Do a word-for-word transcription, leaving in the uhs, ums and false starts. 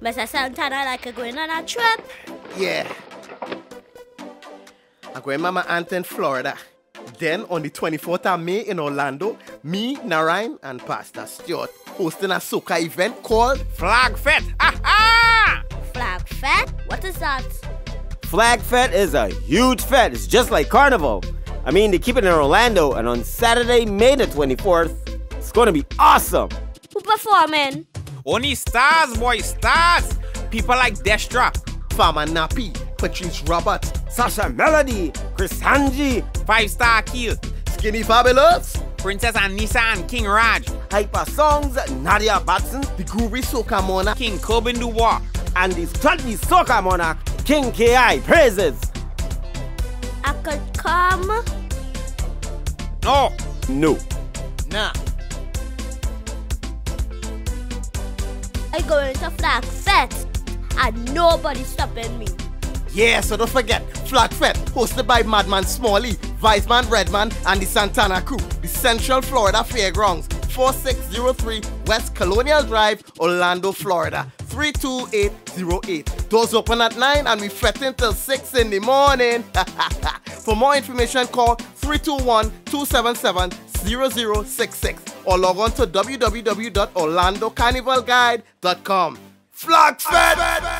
Must I sound kinda like a going on a trip? Yeah. I'm going Mama Aunt in Florida. Then on the twenty-fourth of May in Orlando, me, Narine, and Pastor Stewart hosting a soca event called Flag Fete. Ah ah! Flag Fete? What is that? Flag Fete is a huge fete. It's just like Carnival. I mean, they keep it in Orlando, and on Saturday, May the twenty-fourth, it's gonna be awesome. Who performing? Only stars, boy, stars. People like Destra, Farmer Nappy, Patrice Roberts, Sasha Melody, Chris Anji, five star Akil, Skinny Fabulous, Princess Anissa and King Raj, Hypa Sounds, Nadia Batson, Dikuri Soka Mona, King Cobin Duwa, and the Dikuri Soka Mona, King K I. Praises. I could come? No. No. Nah. I going to Flag Fete and nobody's stopping me. Yeah, so don't forget, Flag Fete, hosted by Madman Smalley, Viseman Redman, and the Santana crew, the Central Florida Fairgrounds, four six zero three West Colonial Drive, Orlando, Florida, three two eight zero eight. Doors open at nine and we fete until six in the morning. For more information, call three two one, two seven seven, zero zero six six or log on to w w w dot orlando carnival guide dot com. Flag Fete!